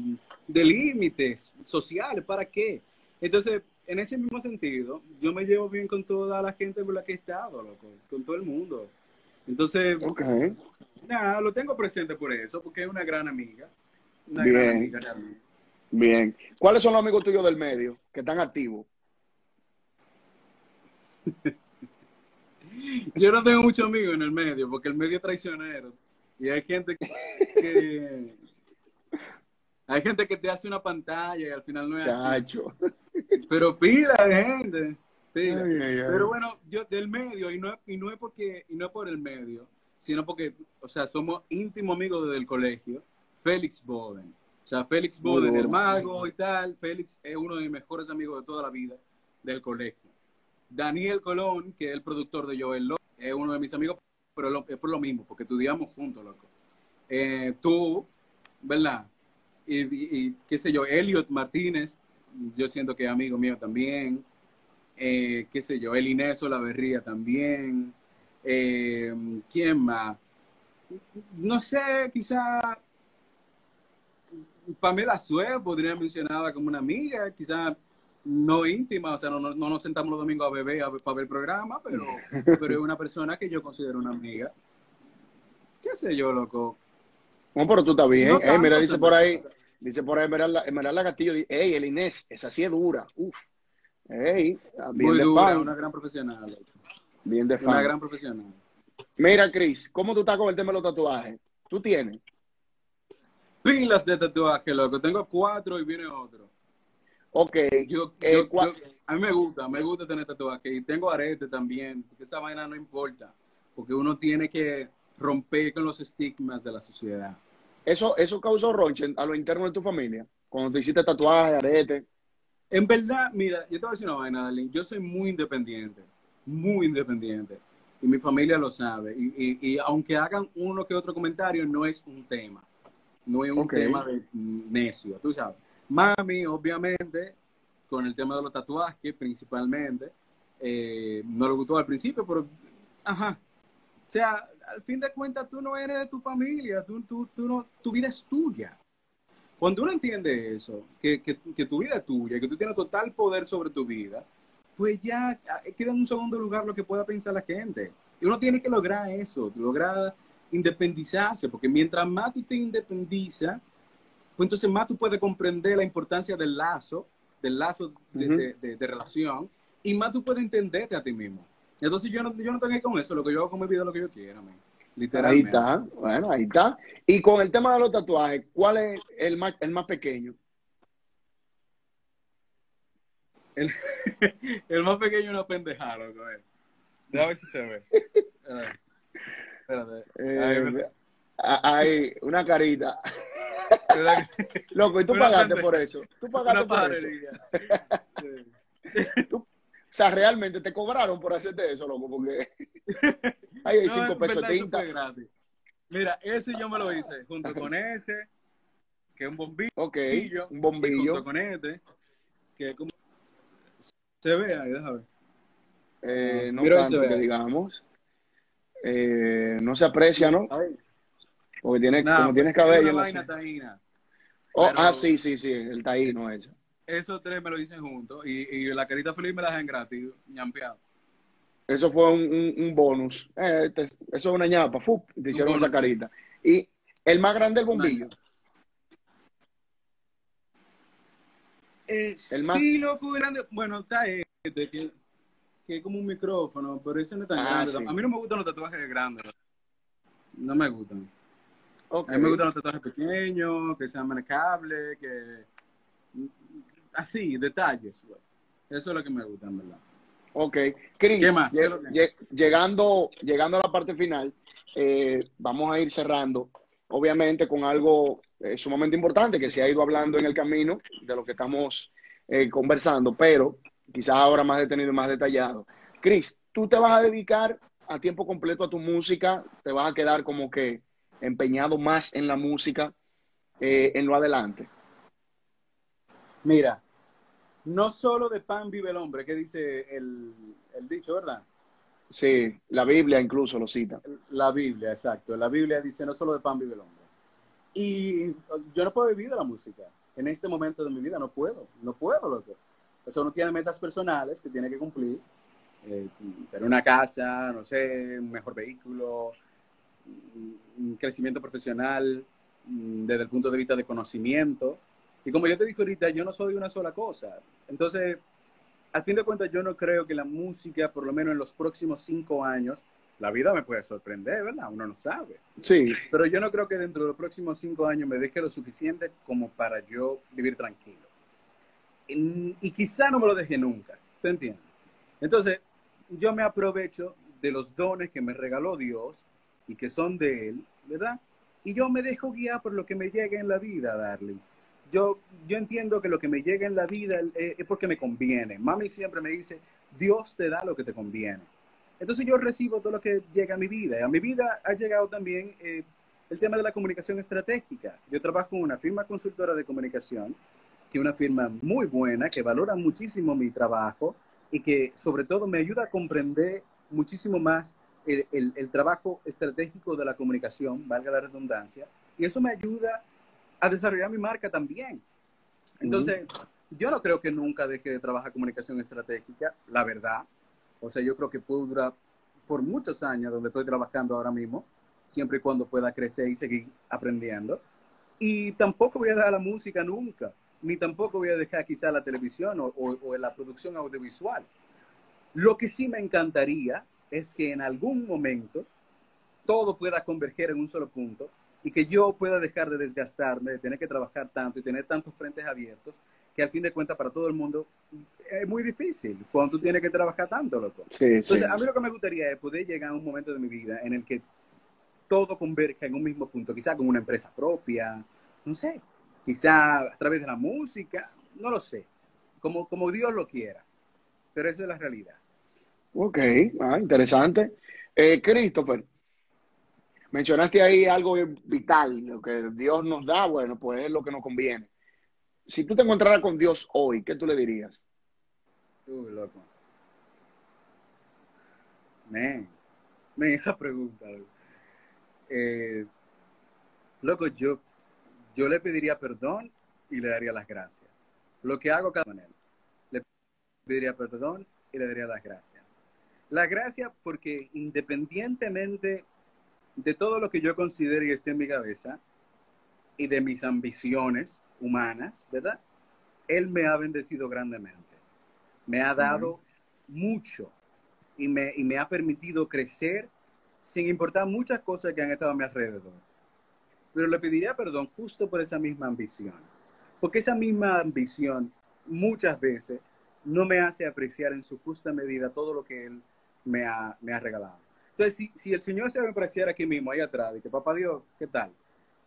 límites sociales, ¿para qué? Entonces, en ese mismo sentido, yo me llevo bien con toda la gente con la que he estado, loco, con todo el mundo. Entonces, okay, nada, lo tengo presente por eso, porque es una gran amiga. Una bien, gran amiga realmente. Bien. ¿Cuáles son los amigos tuyos del medio que están activos? Yo no tengo muchos amigos en el medio, porque el medio es traicionero. Y hay gente que... hay gente que te hace una pantalla y al final no es Chacho. Así. Pero pila de gente. Pila. Ay, ay, ay. Pero bueno, yo del medio, y no es por el medio, sino porque, o sea, somos íntimos amigos desde el colegio. Félix Bowden. O sea, Félix Bowden, el mago y tal. Félix es uno de mis mejores amigos de toda la vida del colegio. Daniel Colón, que es el productor de Joel López, es uno de mis amigos, pero es por lo mismo, porque estudiamos juntos, loco. Tú, ¿verdad? Y qué sé yo, Elliot Martínez, yo siento que es amigo mío también. Qué sé yo, el Inés Olaverría también. ¿Quién más? No sé, quizá... Pamela Suez podría mencionarla como una amiga, quizás no íntima, o sea, no nos sentamos los domingos a beber para ver el programa, pero es una persona que yo considero una amiga. ¿Qué sé yo, loco? Bueno, pero tú estás bien. No, mira, dice por ahí Esmeralda Castillo, ey, el Inés, esa sí es dura. Uf. Ey, bien muy de dura, fan. Una gran profesional. Loco. Bien de fan. Una gran profesional. Mira, Cris, ¿cómo tú estás con el tema de los tatuajes? ¿Tú tienes? Pilas de tatuaje, loco. Tengo 4 y viene otro. Ok. Yo, a mí me gusta tener tatuaje. Y tengo arete también, porque esa vaina no importa. Porque uno tiene que romper con los estigmas de la sociedad. ¿Eso causó roche a lo interno de tu familia? Cuando te hiciste tatuaje, arete. En verdad, mira, yo te voy a decir una vaina, Darlene. Yo soy muy independiente. Muy independiente. Y mi familia lo sabe. Y aunque hagan uno que otro comentario, no es un tema. No es un tema de necio, tú sabes. Mami, obviamente, con el tema de los tatuajes, principalmente, no le gustó al principio, pero, ajá. O sea, al fin de cuentas, tú no eres de tu familia, tu vida es tuya. Cuando uno entiende eso, que tu vida es tuya, que tú tienes total poder sobre tu vida, pues ya queda en un segundo lugar lo que pueda pensar la gente. Y uno tiene que lograr eso, lograr independizarse, porque mientras más tú te independizas, pues entonces más tú puedes comprender la importancia del lazo de relación, y más tú puedes entenderte a ti mismo. Entonces yo no tengo que ir con eso, lo que yo hago con mi vida es lo que yo quiera, man. Literalmente. Ahí está, bueno, ahí está. Y con el tema de los tatuajes, ¿cuál es el más pequeño? El más pequeño es una pendejada, loco. A ver si se ve. Espérate. Hay una carita. Loco, y tú pagaste por eso. Tú pagaste por eso. O sea, realmente te cobraron por hacerte eso, loco, porque ahí hay 5 pesos tinta. Mira, ese yo me lo hice junto con ese, que es un bombillo. Ok, un bombillo. Y junto con este, que es como... Se ve ahí, déjame ver. No tanto que digamos. No se aprecia, ¿no? Porque tiene, no, como tienes cabello en la vaina taína. Oh, pero... Ah, sí, sí, sí, el taíno ese. Esos tres me lo dicen juntos y la carita feliz me la dejan gratis, ñampeado. Eso fue un bonus. Eso es una ñapa, fup, te hicieron bonus. Esa carita. Y el más grande el bombillo. El más... Sí, loco, grande. Bueno, está este, que es como un micrófono, pero ese no es tan grande. Sí. A mí no me gustan los tatuajes grandes. No me gustan. Okay. A mí me gustan los tatuajes pequeños, que sean manejables, que... Así, detalles. Güey. Eso es lo que me gusta, en verdad. Ok. Chris, ¿qué más? Llegando a la parte final, vamos a ir cerrando, obviamente, con algo sumamente importante que se ha ido hablando en el camino de lo que estamos conversando, pero quizás ahora más detenido y más detallado. Chris, tú te vas a dedicar a tiempo completo a tu música, te vas a quedar como que empeñado más en la música en lo adelante. Mira, no solo de pan vive el hombre, que dice el dicho, ¿verdad? Sí, la Biblia incluso lo cita. La Biblia, exacto. La Biblia dice, no solo de pan vive el hombre. Y yo no puedo vivir de la música. En este momento de mi vida no puedo. No puedo, loco. Eso uno tiene metas personales que tiene que cumplir. Tener una casa, no sé, un mejor vehículo, un crecimiento profesional desde el punto de vista de conocimiento. Y como yo te dije ahorita, yo no soy una sola cosa. Entonces, al fin de cuentas, yo no creo que la música, por lo menos en los próximos 5 años, la vida me puede sorprender, ¿verdad? Uno no sabe. Sí. Pero yo no creo que dentro de los próximos 5 años me deje lo suficiente como para yo vivir tranquilo. Y quizá no me lo deje nunca, ¿te entiendes? Entonces, yo me aprovecho de los dones que me regaló Dios y que son de Él, ¿verdad? Y yo me dejo guiar por lo que me llegue en la vida, darling. Yo entiendo que lo que me llega en la vida es porque me conviene. Mami siempre me dice, Dios te da lo que te conviene. Entonces yo recibo todo lo que llega a mi vida. A mi vida ha llegado también el tema de la comunicación estratégica. Yo trabajo con una firma consultora de comunicación, que es una firma muy buena, que valora muchísimo mi trabajo y que sobre todo me ayuda a comprender muchísimo más el trabajo estratégico de la comunicación, valga la redundancia, y eso me ayuda a desarrollar mi marca también. Entonces, yo no creo que nunca deje de trabajar comunicación estratégica, la verdad. O sea, yo creo que puedo durar por muchos años donde estoy trabajando ahora mismo, siempre y cuando pueda crecer y seguir aprendiendo. Y tampoco voy a dejar la música nunca, ni tampoco voy a dejar quizá la televisión o la producción audiovisual. Lo que sí me encantaría es que en algún momento todo pueda converger en un solo punto y que yo pueda dejar de desgastarme, de tener que trabajar tanto y tener tantos frentes abiertos, que al fin de cuentas para todo el mundo es muy difícil cuando tú tienes que trabajar tanto, loco. Sí, entonces, sí. A mí lo que me gustaría es poder llegar a un momento de mi vida en el que todo converja en un mismo punto, quizá con una empresa propia, no sé, quizá a través de la música, no lo sé, como Dios lo quiera, pero esa es la realidad. Ok, interesante. Christopher, mencionaste ahí algo vital, lo que Dios nos da, bueno, pues es lo que nos conviene. Si tú te encontraras con Dios hoy, ¿qué tú le dirías? Loco. Man, esa pregunta. Loco, loco yo le pediría perdón y le daría las gracias. Lo que hago cada manera. Le pediría perdón y le daría las gracias. Las gracias porque independientemente de todo lo que yo considero y esté en mi cabeza, y de mis ambiciones humanas, ¿verdad? Él me ha bendecido grandemente. Me ha dado mucho y me ha permitido crecer sin importar muchas cosas que han estado a mi alrededor. Pero le pediría perdón justo por esa misma ambición. Porque esa misma ambición muchas veces no me hace apreciar en su justa medida todo lo que Él me ha regalado. Entonces, si el Señor se me apareciera aquí mismo, ahí atrás, y que papá Dios, ¿qué tal?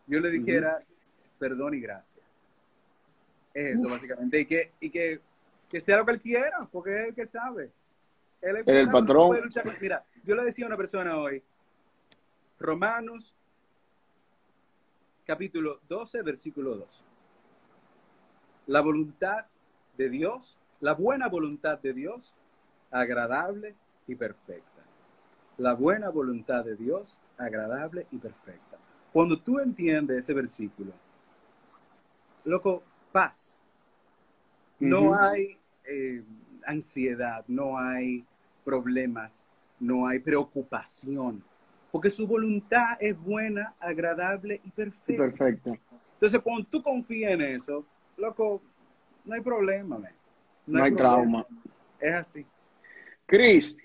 Yo le dijera, perdón y gracias. Es eso, básicamente. Y que sea lo que Él quiera, porque es el que sabe. Él es el patrón. Mira, yo le decía a una persona hoy, Romanos, capítulo 12, versículo 2. La voluntad de Dios, la buena voluntad de Dios, agradable y perfecta. La buena voluntad de Dios, agradable y perfecta. Cuando tú entiendes ese versículo, loco, paz. No hay ansiedad, no hay problemas, no hay preocupación. Porque su voluntad es buena, agradable y perfecta. Perfecto. Entonces, cuando tú confías en eso, loco, no hay problema, man. No hay trauma. Es así. Chris,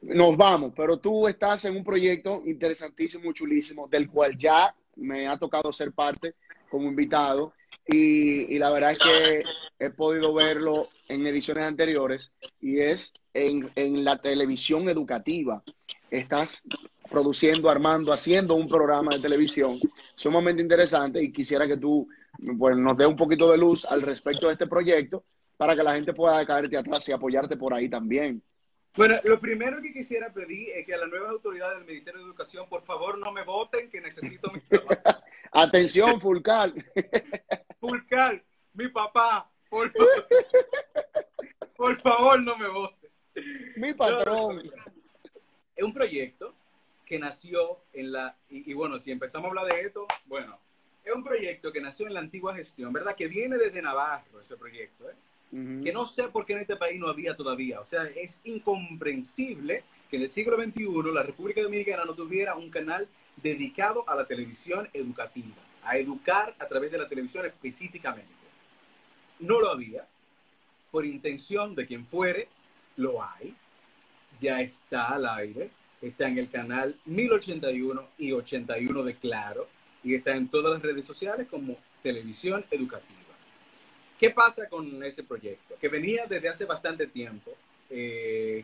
nos vamos, pero tú estás en un proyecto interesantísimo, chulísimo, del cual ya me ha tocado ser parte como invitado. Y la verdad es que he podido verlo en ediciones anteriores, y es en la televisión educativa. Estás produciendo, armando, haciendo un programa de televisión sumamente interesante, y quisiera que tú, pues, nos dé un poquito de luz al respecto de este proyecto para que la gente pueda caerte atrás y apoyarte por ahí también. Bueno, lo primero que quisiera pedir es que a las nuevas autoridades del Ministerio de Educación, por favor, no me voten, que necesito mi trabajo. Atención, Fulcal. Fulcal, mi papá, por favor, no me voten. Mi patrón. Es un proyecto que nació en la... Y bueno, si empezamos a hablar de esto, bueno, es un proyecto que nació en la antigua gestión, ¿verdad? Que viene desde Navarro, ese proyecto, ¿eh? Que no sé por qué en este país no había todavía. O sea, es incomprensible que en el siglo XXI la República Dominicana no tuviera un canal dedicado a la televisión educativa, a educar a través de la televisión específicamente. No lo había. Por intención de quien fuere, lo hay. Ya está al aire. Está en el canal 1081 y 81 de Claro. Y está en todas las redes sociales como Televisión Educativa. ¿Qué pasa con ese proyecto? Que venía desde hace bastante tiempo,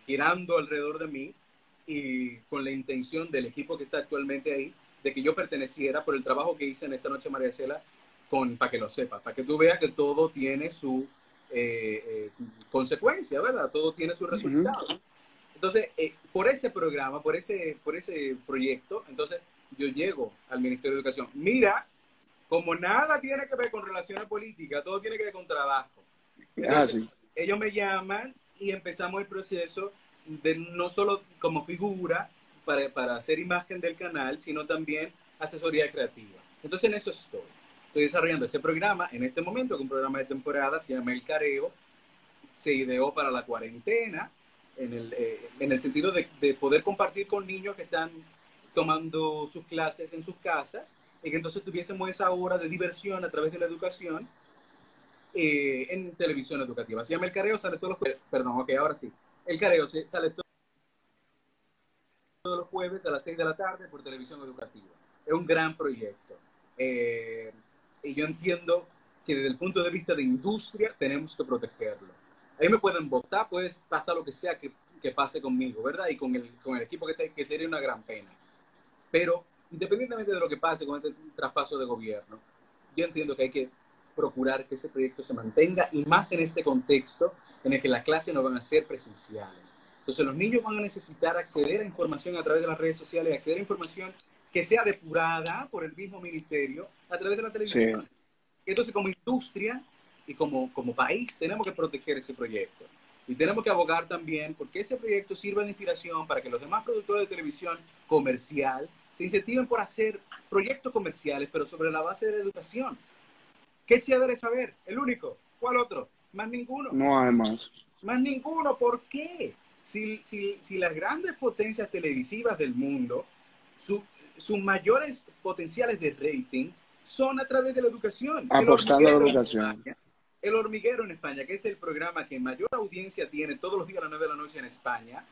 girando alrededor de mí, y con la intención del equipo que está actualmente ahí, de que yo perteneciera por el trabajo que hice en Esta Noche María Cela, para que lo sepas, para que tú veas que todo tiene su consecuencia, ¿verdad? Todo tiene su resultado. Entonces, por ese programa, por ese proyecto, entonces yo llego al Ministerio de Educación. Mira, como nada tiene que ver con relaciones políticas, todo tiene que ver con trabajo. Entonces, ellos me llaman y empezamos el proceso de no solo como figura para hacer imagen del canal, sino también asesoría creativa. Entonces, en eso estoy. Estoy desarrollando ese programa en este momento, que es un programa de temporada, se llama El Careo. Se ideó para la cuarentena, en el sentido de poder compartir con niños que están tomando sus clases en sus casas, y que entonces tuviésemos esa hora de diversión a través de la educación en televisión educativa. Se llama El Careo, sale todos los jueves. Perdón, ok, ahora sí. El Careo sale todos los jueves a las 6 de la tarde por televisión educativa. Es un gran proyecto. Y yo entiendo que desde el punto de vista de industria tenemos que protegerlo. Ahí me pueden votar, pues pasa lo que sea que pase conmigo, ¿verdad? Y con el equipo que sería una gran pena. Pero independientemente de lo que pase con este traspaso de gobierno, yo entiendo que hay que procurar que ese proyecto se mantenga, y más en este contexto en el que las clases no van a ser presenciales. Entonces los niños van a necesitar acceder a información a través de las redes sociales, acceder a información que sea depurada por el mismo ministerio a través de la televisión. Sí. Entonces, como industria y como país, tenemos que proteger ese proyecto. Y tenemos que abogar también porque ese proyecto sirva de inspiración para que los demás productores de televisión comercial se incentiven por hacer proyectos comerciales, pero sobre la base de la educación. Qué chévere saber, el único. ¿Cuál otro? Más ninguno. No hay más. Más ninguno, ¿por qué? Si las grandes potencias televisivas del mundo, sus mayores potenciales de rating son a través de la educación. Apostando a la educación. El Hormiguero en España, que es el programa que mayor audiencia tiene todos los días a las 9 de la noche en España,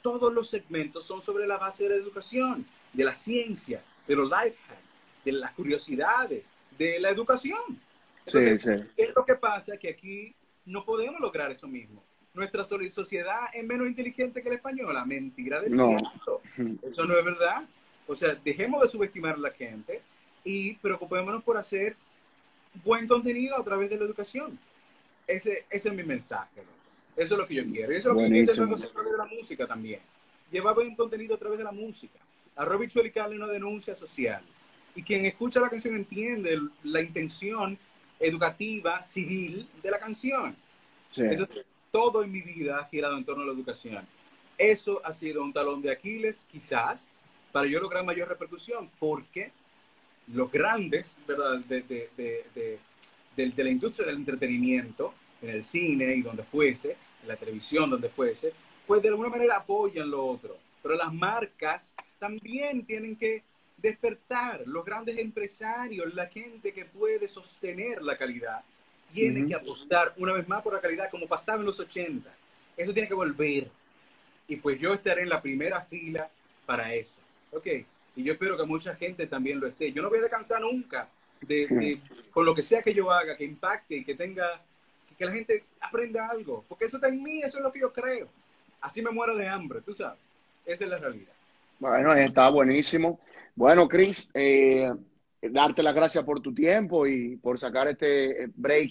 todos los segmentos son sobre la base de la educación, de la ciencia, de los life hacks, de las curiosidades, de la educación. Entonces, sí. Es lo que pasa, que aquí no podemos lograr eso mismo. nuestra sociedad es menos inteligente que la española. Mentira del mundo. Eso no es verdad. O sea, dejemos de subestimar a la gente y preocupémonos por hacer buen contenido a través de la educación. Ese es mi mensaje, ¿no? Eso es lo que yo quiero. Y eso es lo que yo quiero a través de la música también. Llevar buen contenido a través de la música. A Robichuel y Carne, una denuncia social. Y quien escucha la canción entiende la intención educativa, civil de la canción. Sí. Entonces, todo en mi vida ha girado en torno a la educación. Eso ha sido un talón de Aquiles, quizás, para yo lograr mayor repercusión, porque los grandes, ¿verdad?, de la industria del entretenimiento, en el cine y donde fuese, en la televisión, donde fuese, pues de alguna manera apoyan lo otro. Pero las marcas también tienen que despertar. Los grandes empresarios, la gente que puede sostener la calidad, tiene que apostar una vez más por la calidad, como pasaba en los 80. Eso tiene que volver. Y pues yo estaré en la primera fila para eso. ¿Ok? Y yo espero que mucha gente también lo esté. Yo no voy a descansar nunca con lo que sea que yo haga, que impacte y que tenga... que la gente aprenda algo. Porque eso está en mí, eso es lo que yo creo. Así me muero de hambre, tú sabes. Esa es la realidad. Bueno, está buenísimo. Bueno, Chris, darte las gracias por tu tiempo y por sacar este break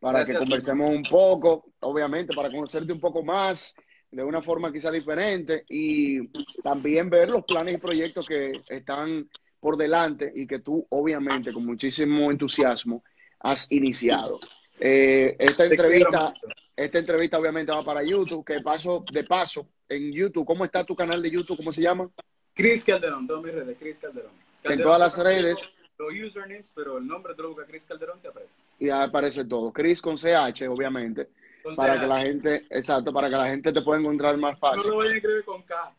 para que conversemos un poco, obviamente, para conocerte un poco más, de una forma quizá diferente, y también ver los planes y proyectos que están por delante y que tú, obviamente, con muchísimo entusiasmo, has iniciado. Esta entrevista obviamente va para YouTube, que de paso, en YouTube, ¿cómo está tu canal de YouTube? ¿Cómo se llama? Chris Calderón, todas mis redes, Chris Calderón. En todas las redes. Los usernames, pero el nombre te lo busca Chris Calderón, te aparece. Y aparece todo, Chris con CH, obviamente. Con para CH. Que la gente, exacto, para que la gente te pueda encontrar más fácil. No lo voy a escribir con K.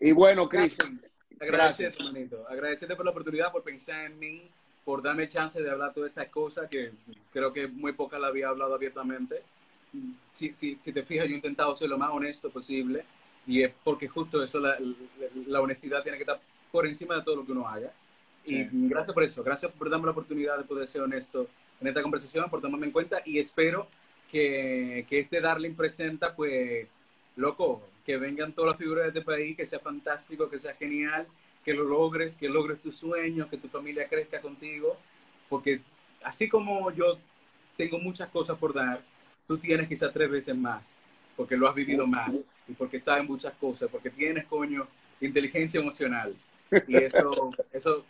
Y bueno, Chris. Gracias, manito. Agradecerte por la oportunidad, por pensar en mí, por darme chance de hablar todas estas cosas que creo que muy pocas la había hablado abiertamente. Si te fijas, yo he intentado ser lo más honesto posible, y es porque justo eso, la honestidad tiene que estar por encima de todo lo que uno haga. Sí. Y gracias por eso, gracias por darme la oportunidad de poder ser honesto en esta conversación, por tomarme en cuenta, y espero que este Darling Presenta, pues, loco, que vengan todas las figuras de este país, que sea fantástico, que sea genial, que lo logres, que logres tus sueños, que tu familia crezca contigo, porque así como yo tengo muchas cosas por dar, tú tienes quizás 3 veces más, porque lo has vivido más, y porque sabes muchas cosas, porque tienes, coño, inteligencia emocional, y eso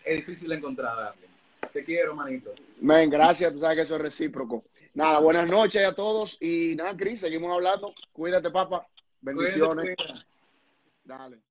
es difícil de encontrar, darle. Te quiero, manito. Men, gracias, tú sabes que eso es recíproco. Nada, buenas noches a todos, y nada, Chris, seguimos hablando, cuídate, papá, bendiciones. Cuídate. Dale.